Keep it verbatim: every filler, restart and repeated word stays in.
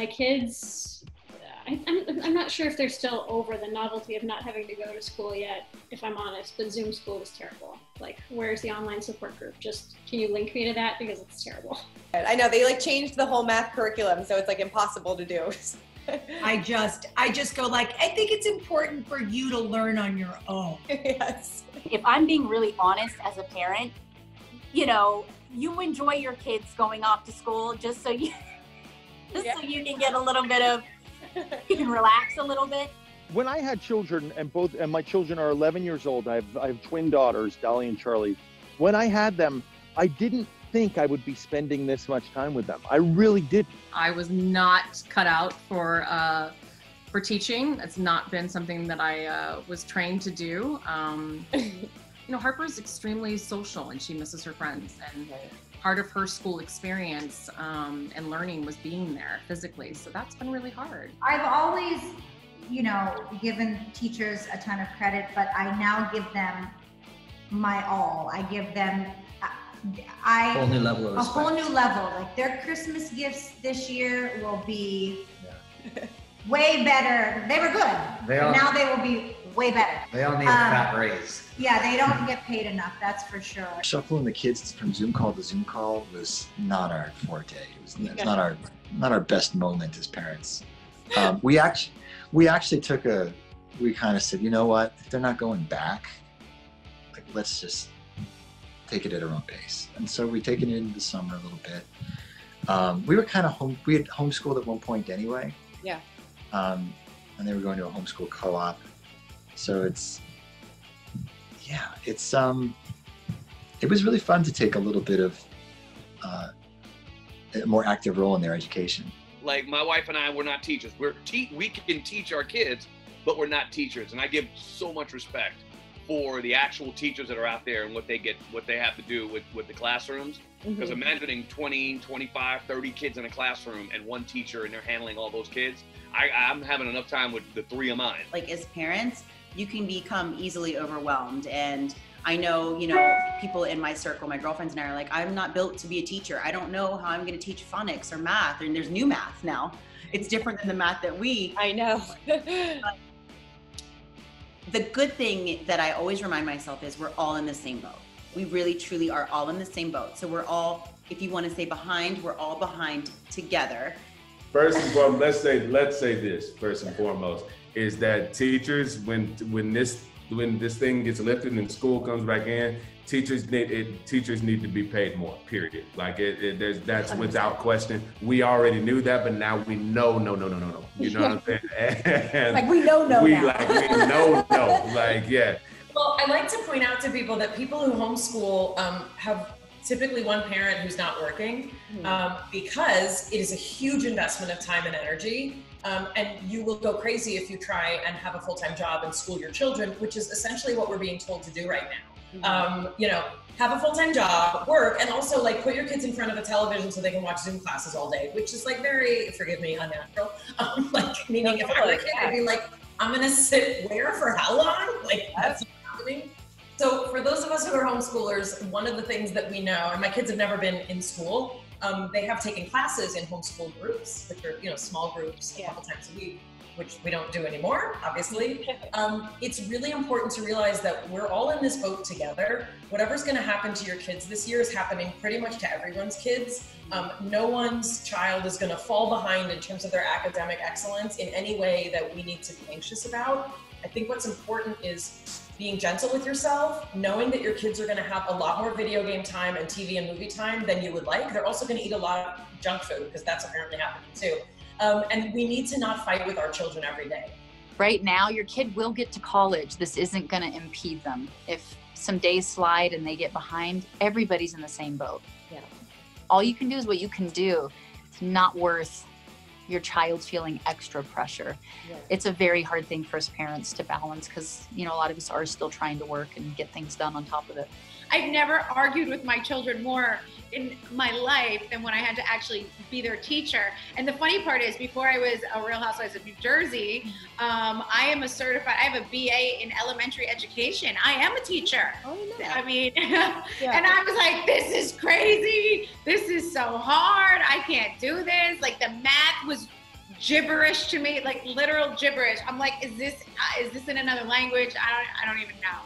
My kids, I, I'm, I'm not sure if they're still over the novelty of not having to go to school yet, if I'm honest, but Zoom school was terrible. Like, where's the online support group? Just, can you link me to that? Because it's terrible. I know, they like changed the whole math curriculum, so it's like impossible to do. I just, I just go like, I think it's important for you to learn on your own. Yes. If I'm being really honest as a parent, you know, you enjoy your kids going off to school just so you, just yeah. so you can get a little bit of, you can relax a little bit. When I had children, and both, and my children are eleven years old, I have, I have twin daughters, Dolly and Charlie. When I had them, I didn't think I would be spending this much time with them. I really didn't. I was not cut out for uh, for teaching. That's not been something that I uh, was trained to do. Um, you know, Harper's extremely social and she misses her friends. And part of her school experience um, and learning was being there physically. So that's been really hard. I've always, you know, given teachers a ton of credit, but I now give them my all. I give them I, whole new level of a whole new level. Like, their Christmas gifts this year will be yeah. way better. They were good. They all, now they will be way better. They all need um, a fat raise. Yeah, they don't get paid enough, that's for sure. Shuffling the kids from Zoom call to Zoom call was not our forte. It was yeah. not our not our best moment as parents. Um, we actually we actually took a we kind of said, you know what? If they're not going back, like, let's just take it at our own pace. And so we take it into the summer a little bit. Um, we were kind of home, we had homeschooled at one point anyway. Yeah. Um, and they were going to a homeschool co-op. So it's, yeah, it's, um, it was really fun to take a little bit of uh, a more active role in their education. Like, my wife and I, we're not teachers. We're te we can teach our kids, but we're not teachers. And I give so much respect for the actual teachers that are out there and what they get, what they have to do with, with the classrooms. Because mm-hmm. imagining twenty, twenty-five, thirty kids in a classroom and one teacher and they're handling all those kids, I, I'm having enough time with the three of mine. Like, as parents, you can become easily overwhelmed. And I know, you know, people in my circle, my girlfriends and I are like, I'm not built to be a teacher. I don't know how I'm gonna teach phonics or math. And there's new math now. It's different than the math that we. I know. The good thing that I always remind myself is we're all in the same boat. We really truly are all in the same boat. So we're all, if you want to say behind, we're all behind together. First and foremost, let's say let's say this first and foremost is that teachers, when when this when this thing gets lifted and school comes back in, teachers need it, teachers need to be paid more, period. Like, it, it there's that's without question. We already knew that, but now we know, no, no, no, no, no. You know yeah. what I'm saying? And like, we know, no, we now. Like, we know, no, like, yeah. Well, I like to point out to people that people who homeschool um, have typically one parent who's not working mm-hmm. um, because it is a huge investment of time and energy. Um, and you will go crazy if you try and have a full-time job and school your children, which is essentially what we're being told to do right now. Mm-hmm. Um, you know, have a full-time job, work, and also, like, put your kids in front of a television so they can watch Zoom classes all day, which is, like, very, forgive me, unnatural. Um, like, meaning no, if I were a kid, I'd be like, I'm gonna sit where for how long? Like, that's not happening. So for those of us who are homeschoolers, one of the things that we know, and my kids have never been in school, um, they have taken classes in homeschool groups, which are, you know, small groups yeah. a couple times a week, which we don't do anymore, obviously. Um, it's really important to realize that we're all in this boat together. Whatever's gonna happen to your kids this year is happening pretty much to everyone's kids. Um, no one's child is gonna fall behind in terms of their academic excellence in any way that we need to be anxious about. I think what's important is being gentle with yourself, knowing that your kids are gonna have a lot more video game time and T V and movie time than you would like. They're also gonna eat a lot of junk food because that's apparently happening too. Um, and we need to not fight with our children every day. Right now, your kid will get to college. This isn't going to impede them. If some days slide and they get behind, everybody's in the same boat. Yeah. All you can do is what you can do. It's not worth your child feeling extra pressure. Yeah. It's a very hard thing for us parents to balance because, you know, a lot of us are still trying to work and get things done on top of it. I've never argued with my children more in my life than when I had to actually be their teacher. And the funny part is, before I was a Real Housewives of New Jersey, um, I am a certified, I have a B A in elementary education. I am a teacher. Oh, no. I mean, yeah. And I was like, this is crazy. This is so hard. I can't do this. Like, the math was gibberish to me, like literal gibberish. I'm like, is this, is this in another language? I don't, I don't even know.